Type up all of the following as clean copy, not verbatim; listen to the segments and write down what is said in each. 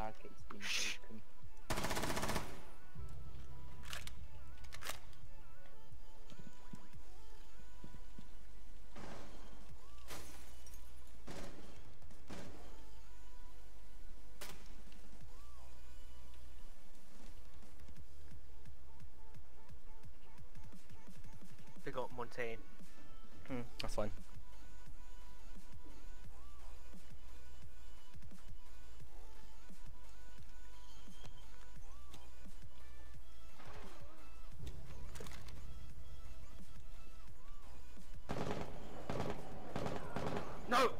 barricades being broken. Pick up Montaigne. That's fine. No!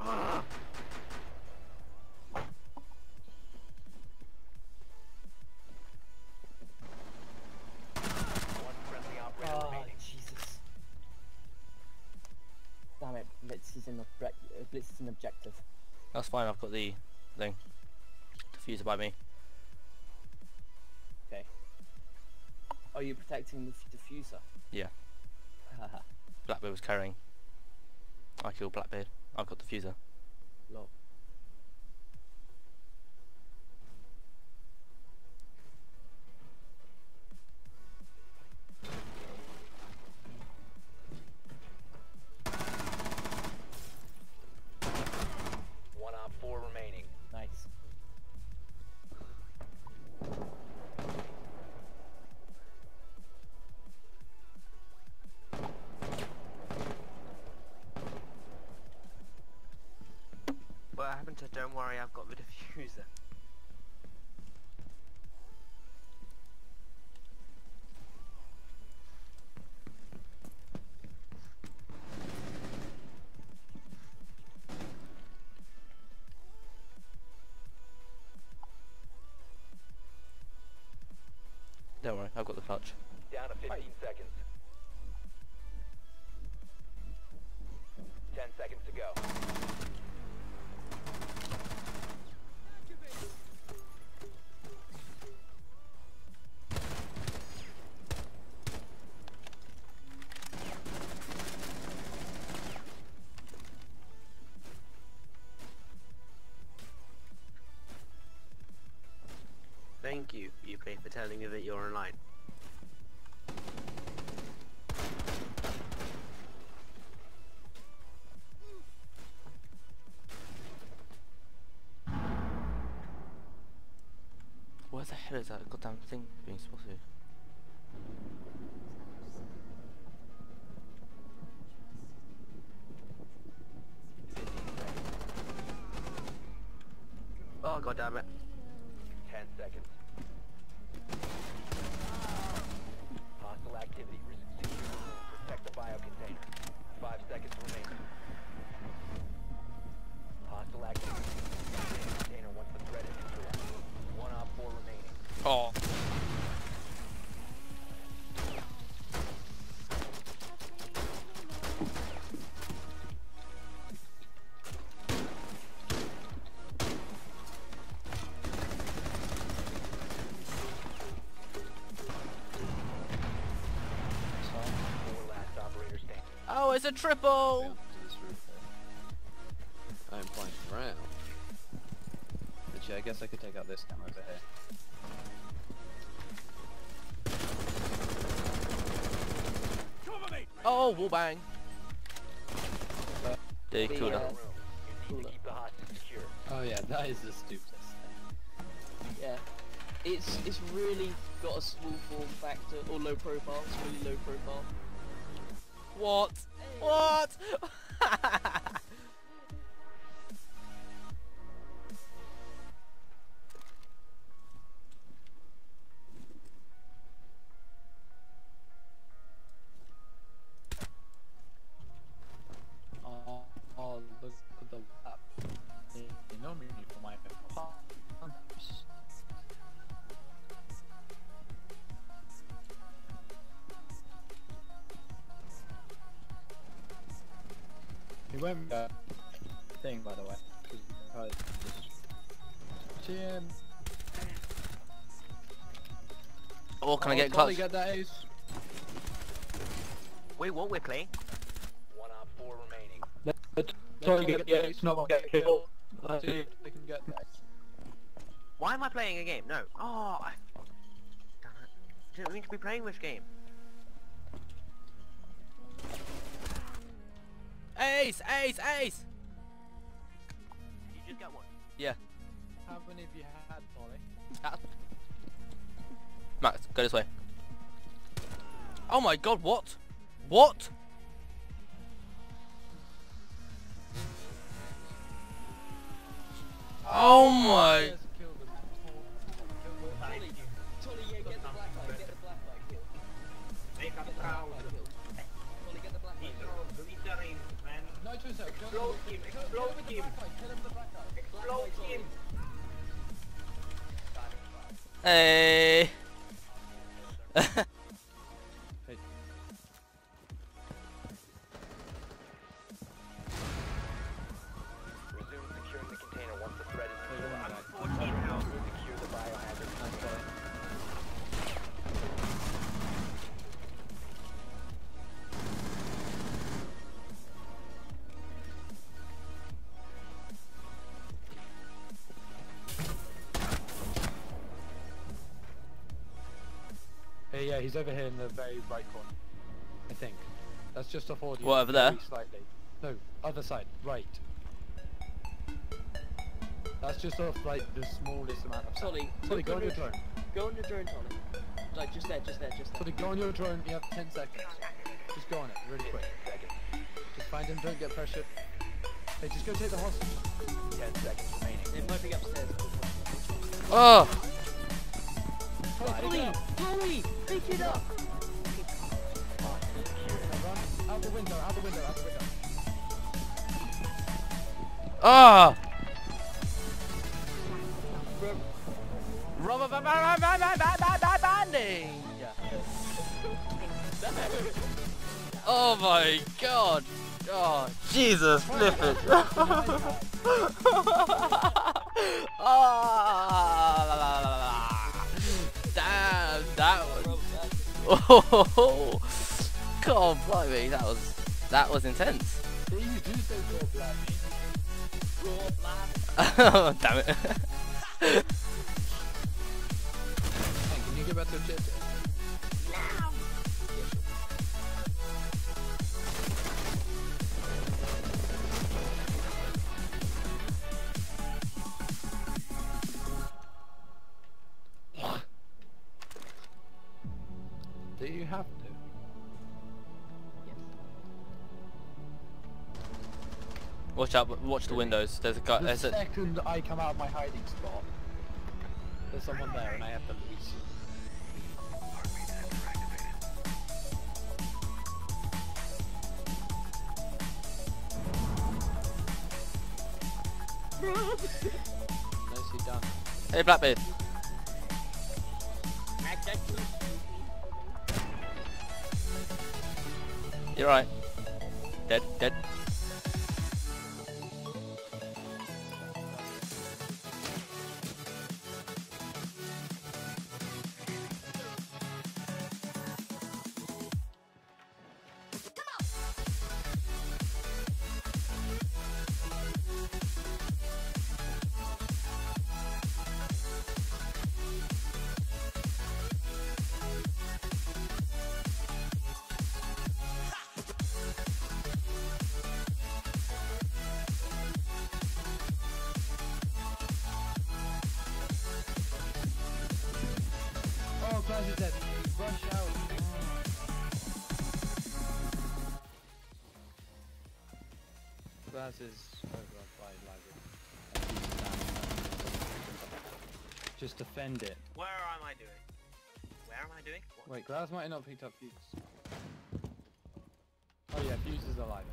Blitz is an objective. That's fine, I've got the thing. Diffuser by me. Okay. Are you protecting the diffuser? Yeah. Blackbeard was carrying. I killed Blackbeard. I've got diffuser. Lol. What happened to don't worry, I've got the diffuser. Don't worry, I've got the clutch. Down to 15 seconds. 10 seconds to go. Thank you, UK, for telling me that you're online. Where the hell is that goddamn thing being spotted? Oh, god damn it. 10 seconds. Hostile activity. Protect the bio container. 5 seconds remaining. Hostile activity. Container once the threat is interrupted. 1 op 4 remaining. Oh. Oh, it's a triple! I'm flying around. Actually, I guess I could take out this camera over here. Cover me! Oh, wall bang! They could have. Oh yeah, that is the stupidest thing. Yeah. It's really got a small form factor, or low profile, it's really low profile. What? What? Oh, look at the map. They know me for my pumps. He won't thing, by the way. GM. Oh, can I get clutch? Get that ace. Wait, what we're playing? 1 op 4 remaining. Let's try and get the ace. No one get killed. Let's see if they can get that. Why am I playing a game? No. Oh, damn it. Didn't mean to be playing this game. Ace! Ace! Ace! You just got one. Yeah. How many have you had, Polly? Max, go this way. Oh my god, what? What? Oh my... Explode him! Explode him! Explode him! Hey! Yeah, he's over here in the very right corner, I think. That's just off audio. What, over there? Slightly. No, other side, right. That's just off, like, the smallest amount of time. Tolly, go on your drone. Go on your drone, Tolly. Like, just there, just there, just there. Tolly, go on your drone, you have 10 seconds. Just go on it, really quick. Just find him, don't get pressured. Hey, just go take the hostage. 10 seconds remaining. It might be upstairs. Oh! Tolly, pick it up! Out the window, out the window, out the window. Ah! Rubber banding! Oh my god! Oh, Jesus, flip it! Ah! Damn, that was... Oh, God, blimey, that was intense. Oh, damn it. Hey, can you get back to the chip? Now. Do you have to? Yes. Watch out! Watch the windows. There's a guy. The second I come out of my hiding spot, there's someone there, and I have to lose. Nicely done. Hey, Blackbeard. You're right. Dead. Glaz is dead. Rush out. Glaz is overrun by Library. Just defend it. Where am I doing? Where am I doing? What? Wait, Glaz might not have picked up Fuze. Oh yeah, Fuze is alive.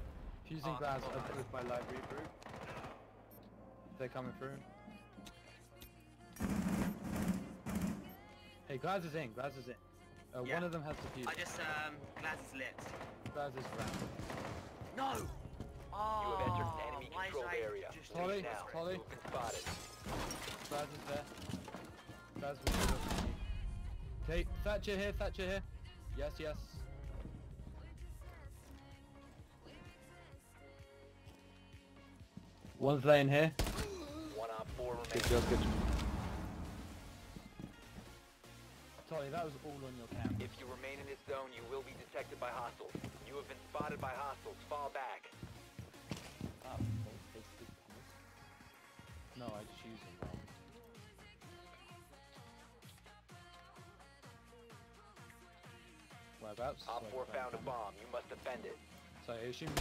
Fuze and Glaz are overrun by Library group. They're coming through. Hey, Glaz is in. Yeah. One of them has to fuse. I just, Glaz is lit. Glaz is rammed. No! Oh, you have entered an enemy controlled area. Polly. Glaz is there. Glaz will be with you. Okay, Thatcher here. Yes. One's laying here. One on four remaining. Good job. Sorry, that was all on your camera. If you remain in this zone, you will be detected by hostiles. You have been spotted by hostiles. Fall back. Oh, basically. No, I just used it wrong. Whereabouts? Op 4 found a bomb. You must defend it. So I assume...